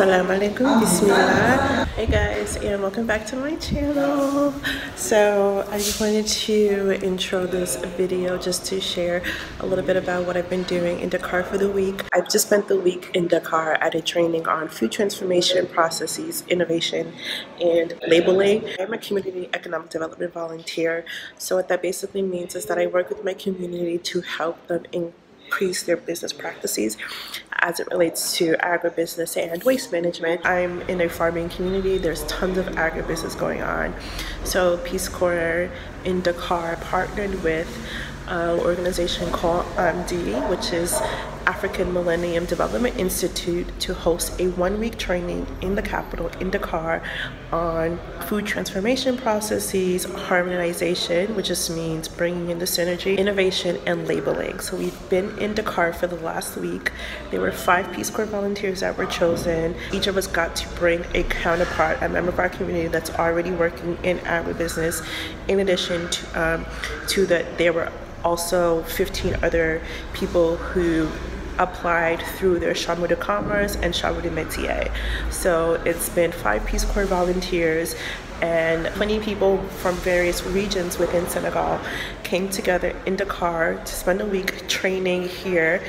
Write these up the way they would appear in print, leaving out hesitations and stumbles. Assalamu alaikum, bismillah. Hey guys, and welcome back to my channel. So I just wanted to intro this video just to share a little bit about what I've been doing in Dakar for the week. I've just spent the week in Dakar at a training on food transformation processes, innovation, and labeling. I'm a community economic development volunteer. So what that basically means is that I work with my community to help them increase their business practices as it relates to agribusiness and waste management. I'm in a farming community. There's tons of agribusiness going on. So Peace Corps in Dakar partnered with an organization called AMDI, which is African Millennium Development Institute, to host a one-week training in the capital, in Dakar, on food transformation processes, harmonization, which just means bringing in the synergy, innovation, and labeling. So we've been in Dakar for the last week. There were 5 Peace Corps volunteers that were chosen. Each of us got to bring a counterpart, a member of our community that's already working in agribusiness, in addition to that there were also 15 other people who applied through their Chambre de Commerce and Chambre de Métiers. So it's been 5 Peace Corps volunteers and 20 people from various regions within Senegal came together in Dakar to spend a week training here.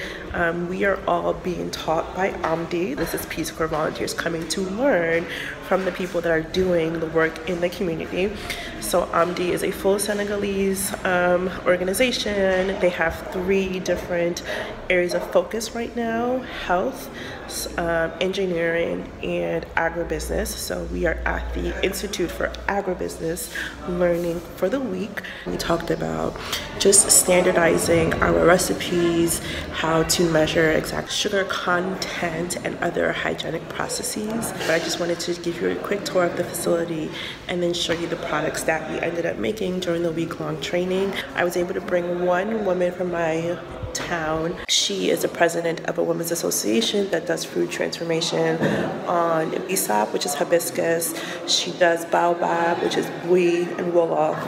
We are all being taught by AMDI. This is Peace Corps volunteers coming to learn from the people that are doing the work in the community. So AMDI is a full Senegalese organization. They have 3 different areas of focus right now: health, engineering, and agribusiness. So we are at the Institute for Agribusiness learning for the week. We talked about just standardizing our recipes, how to measure exact sugar content, and other hygienic processes. But I just wanted to give you a quick tour of the facility and then show you the products that we ended up making during the week-long training. I was able to bring one woman from my town. She is the president of a women's association that does food transformation on bisap, which is hibiscus. She does baobab, which is bouye and wolof.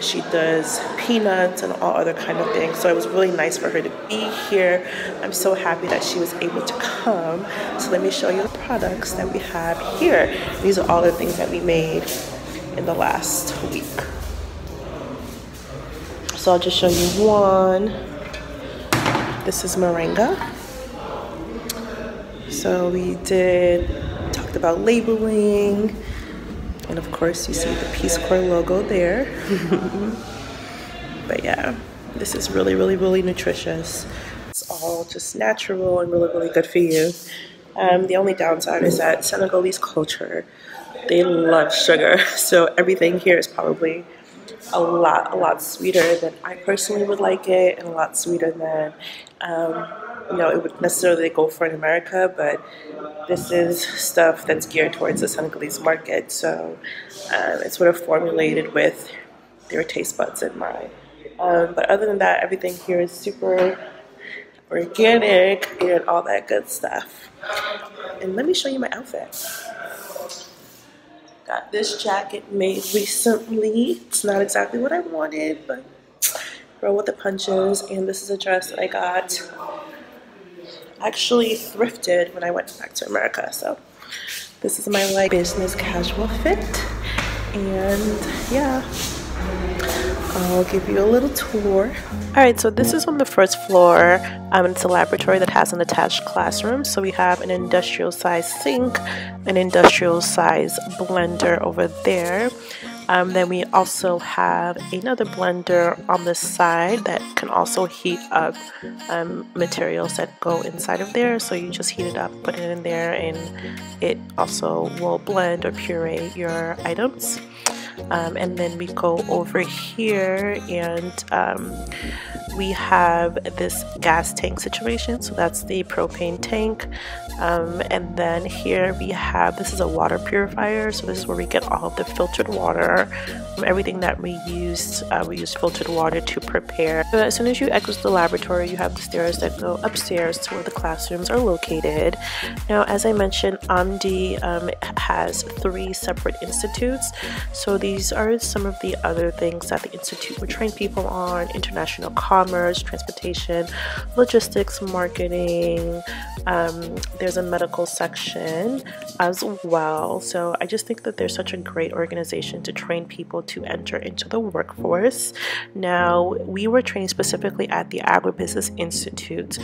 She does peanuts and all other kind of things. So it was really nice for her to be here. I'm so happy that she was able to come. So let me show you the products that we have here. These are all the things that we made in the last week. So I'll just show you one. This is moringa. So we talked about labeling, and of course you see the Peace Corps logo there. But yeah, this is really, really, really nutritious. It's all just natural and really, really good for you. The only downside is that Senegalese culture, they love sugar. So everything here is probably a lot sweeter than I personally would like it, and a lot sweeter than you know, it would necessarily go for in America, but this is stuff that's geared towards the Senegalese market, so it's sort of formulated with their taste buds in mind. But other than that, everything here is super organic and all that good stuff. And let me show you my outfit. Got this jacket made recently. It's not exactly what I wanted, but roll with the punches. And this is a dress that I got actually thrifted when I went back to America. So this is my like business casual fit. And yeah, I'll give you a little tour. Alright, so this is on the first floor. It's a laboratory that has an attached classroom. So we have an industrial size sink, an industrial size blender over there. Then we also have another blender on the side that can also heat up materials that go inside of there. So you just heat it up, put it in there, and it also will blend or puree your items. And then we go over here, and we have this gas tank situation. So that's the propane tank. And then here we have, this is a water purifier. So this is where we get all of the filtered water. Everything that we used filtered water to prepare. So as soon as you exit the laboratory, you have the stairs that go upstairs to where the classrooms are located. Now, as I mentioned, AMDI has 3 separate institutes. So These are some of the other things that the Institute would train people on: international commerce, transportation, logistics, marketing. There's a medical section as well. So I just think that they're such a great organization to train people to enter into the workforce. Now, we were trained specifically at the Agribusiness Institute,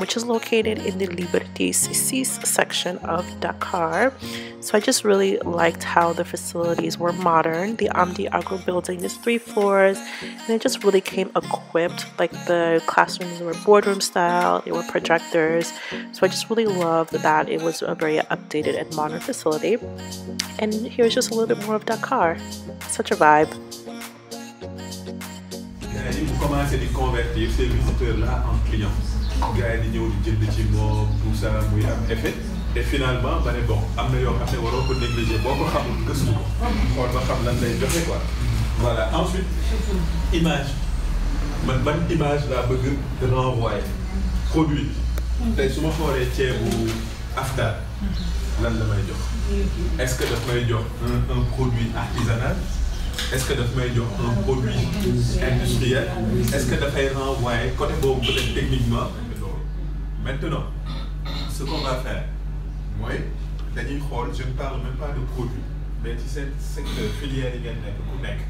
which is located in the Liberté Cisse section of Dakar. So I just really liked how the facilities were modern. The AMDI Agro building is 3 floors, and it just really came equipped. Like, the classrooms were boardroom style, they were projectors. So I just really loved that it was a very updated and modern facility. And here's just a little bit more of Dakar. Such a vibe. Et finalement, ben bon, am na yoo xam ne waroo ko négliger boo ko xamul gëstu ko xool ba xam lan lay joxe quoi. Voilà, ensuite image, man ban image laa bëgg de renvoyer produit tey su ma xoolee ceebu aftal lan la may jox. Est-ce que daf may jox un produit artisanal? Est-ce que daf may jox un produit industriel? Est-ce que dafay renvoyer côté boobu peut-être techniquement? Maintenant, ce qu'on va faire. Oui, je ne parle même pas de produits, mais tu sais, c'est que la filière est.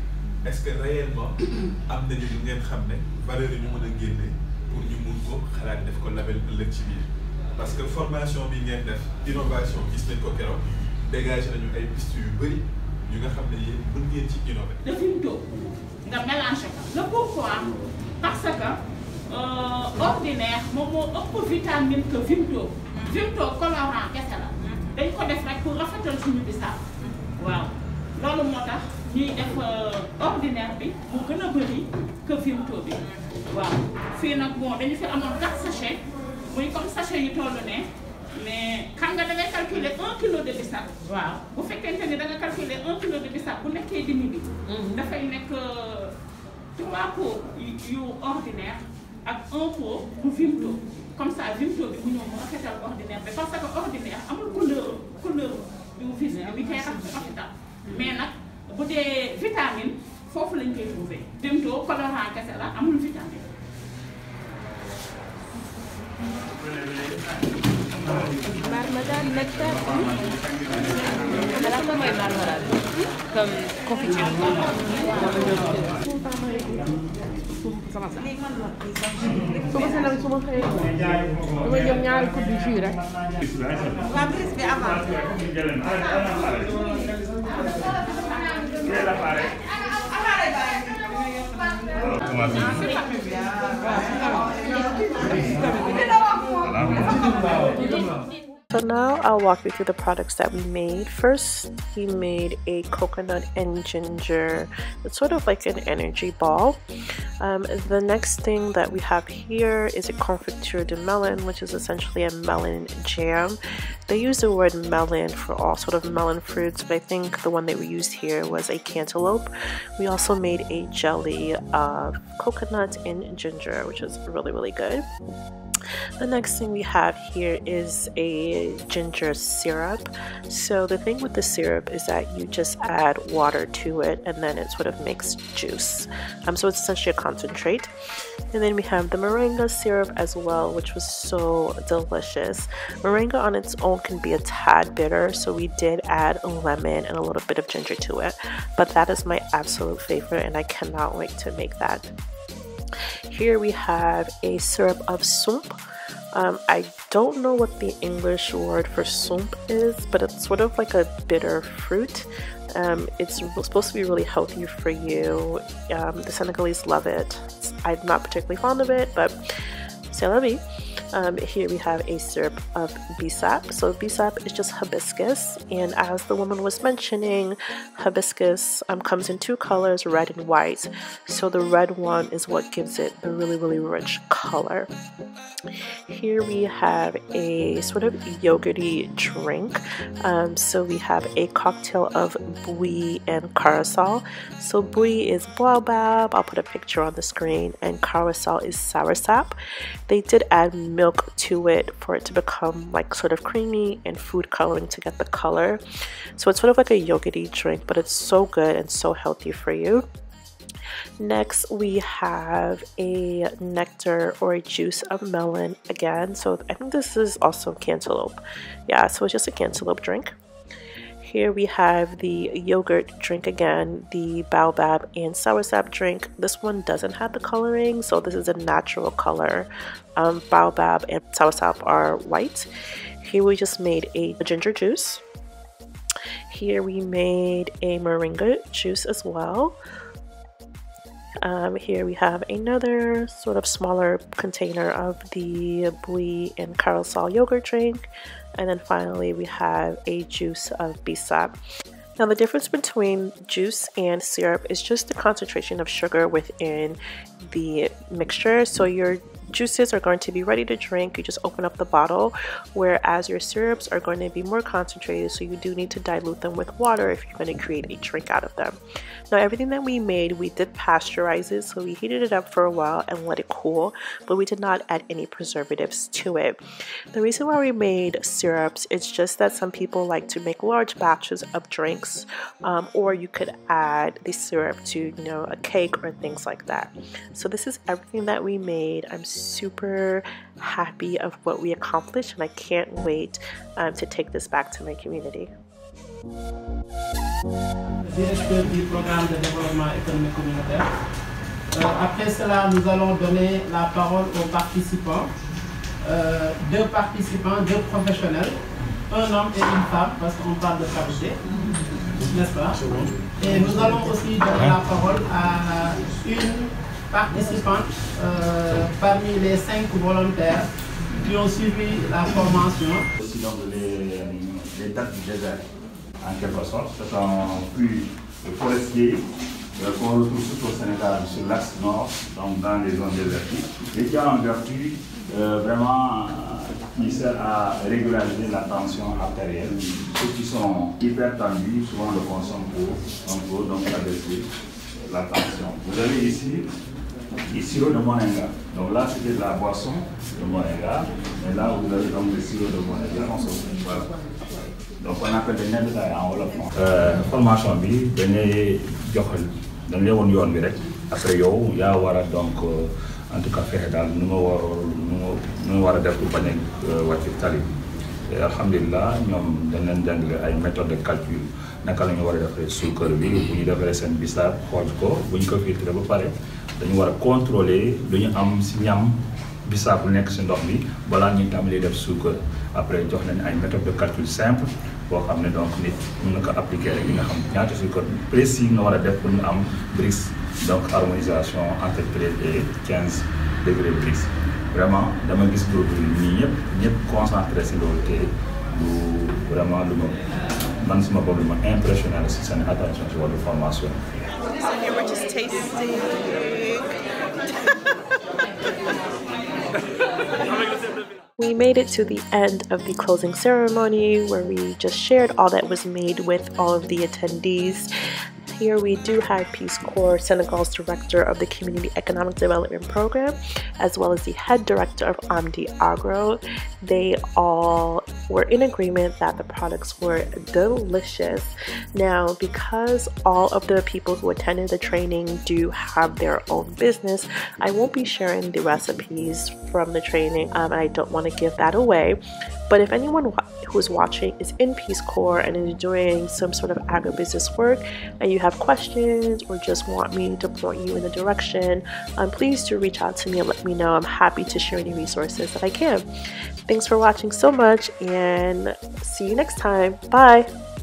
Est-ce que réellement, amener les gens à valeur du monde pour nous montrer parce que formation, innovation, qui se met au cœur, dégage les pistes du bruit, nous avons des innover. Le pourquoi? Parce que ordinaire, mon vitamine que Vimto. Vimto colorant, qu'est-ce que c'est? Ils connaissent pour rafraîchir le bisap. Wow. Dans le monde, il est ordinaire, beaucoup de bruit que Vimto. Wow. Finalement, on a fait un 4 sachets. Oui, comme sachet il tourne, mais quand on a calculé 1 kg de bisap, wow. Vous faites quelqu'un qui a calculé 1 kg de bisap, vous n'avez qu'à diminuer. Ça fait que 3 pots ordinaires avec 1 pot pour Vimto. Comme ça, Vimto, il y a un fait ordinaire. Mais parce que ordinaire, il y a une couleur du visage, il y a un. Mais pour des vitamines, il faut les trouver. Vimto, colorant, il y a une vitamine. Marmelade, nectar, marmelade. Comme confiture de melon. Comment ça? Comment ça n'a pas souvent fait? On va dire qu'il y a un coup de jus. La prise est avant. So now I'll walk you through the products that we made. First, we made a coconut and ginger. It's sort of like an energy ball. The next thing that we have here is a confiture de melon, which is essentially a melon jam. They use the word melon for all sort of melon fruits, but I think the one that we used here was a cantaloupe. We also made a jelly of coconut and ginger, which is really, really good. The next thing we have here is a ginger syrup. So the thing with the syrup is that you just add water to it and then it sort of makes juice. So it's essentially a concentrate. And then we have the moringa syrup as well, which was so delicious. Moringa on its own can be a tad bitter, so we did add a lemon and a little bit of ginger to it. But that is my absolute favorite and I cannot wait to make that. Here we have a syrup of somp. I don't know what the English word for somp is, but it's sort of like a bitter fruit. It's supposed to be really healthy for you. The Senegalese love it. I'm not particularly fond of it, but c'est la vie. Here we have a syrup of bisap. So bisap is just hibiscus, and as the woman was mentioning, hibiscus comes in 2 colors, red and white. So the red one is what gives it the really, really rich color. Here we have a sort of yogurty drink. So we have a cocktail of bouye and carousel. So bouye is baobab, I'll put a picture on the screen, and carousel is soursop. They did add and milk to it for it to become like sort of creamy, and food coloring to get the color. So it's sort of like a yogurty drink, but it's so good and so healthy for you. Next, we have a nectar or a juice of melon again. So I think this is also cantaloupe. Yeah, so it's just a cantaloupe drink. Here we have the yogurt drink again, the baobab and soursop drink. This one doesn't have the coloring, so this is a natural color. Baobab and soursop are white. Here we just made a ginger juice. Here we made a moringa juice as well. Here we have another sort of smaller container of the bouye and carousel yogurt drink, and then finally we have a juice of bisap. Now the difference between juice and syrup is just the concentration of sugar within the mixture. So your juices are going to be ready to drink, you just open up the bottle, whereas your syrups are going to be more concentrated, so you do need to dilute them with water if you're going to create a drink out of them. Now everything that we made, we did pasteurize it, so we heated it up for a while and let it cool, but we did not add any preservatives to it. The reason why we made syrups is just that some people like to make large batches of drinks, or you could add the syrup to, you know, a cake or things like that. So this is everything that we made. I'm super happy of what we accomplished, and I can't wait to take this back to my community. Directeur du programme de développement économique communautaire. Après cela, nous allons donner la parole aux participants. Deux participants, deux professionnels, un homme et une femme, parce qu'on parle de parité, n'est-ce pas? Et nous allons aussi donner la parole à une participante parmi les 5 volontaires qui ont suivi la formation. Aussi donc les dates du désert, en quelque sorte, c'est un puits forestier qu'on retrouve tout au Sénégal, sur l'axe nord, donc dans les zones désertiques, et qui a un vertu vraiment qui sert à régulariser la tension artérielle. Ceux qui sont hypertendus, souvent le consomme pour donc abaisser la tension. Vous avez ici, sirop de moringa. Donc là, c'était de la boisson de moringa. Et là, vous avez donc le sirop de moringa. Voilà. Donc on appelle des nègres en Wolof. Formation bi dañuy joxal dañ lay won yoon bi rek après yow yaa war a donc en tout cas fexe daal nu ma war a def pour bañ a wàcc tali. Alhamdulillah, ñoom dañ leen jàngale ay méthode de calcul naka la ñu war a defee suukar bi bu ñu defee seen bisaab xooj ko bu ñu ko filtré ba pare dañu war a contrôler lu ñu am si ñam bisaab bu nekk si ndox mi balaa ñuy tàmbalee def suukar après jox leen ay méthode de calcul simple boo xam ne donc nit mën na ko appliquer rek li nga xam ñaata suukar précis nga war a def pour ñu am BRICS donc harmonisation entre 13 et 15 degré BRICS. Vraiment dama gis produit ñi ñëpp concentré si loolu te lu vraiment lu ma man sama bopp lu ma impressionné si seen attention si wàllu formation. We made it to the end of the closing ceremony where we just shared all that was made with all of the attendees. Here we do have Peace Corps, Senegal's Director of the Community Economic Development Program, as well as the Head Director of AMDI Agro. They all were in agreement that the products were delicious. Now, because all of the people who attended the training do have their own business, I won't be sharing the recipes from the training, and I don't want to give that away. But if anyone who's watching is in Peace Corps and is doing some sort of agribusiness work, and you have questions or just want me to point you in the direction, please do reach out to me and let me know. I'm happy to share any resources that I can. Thanks for watching so much, and see you next time. Bye!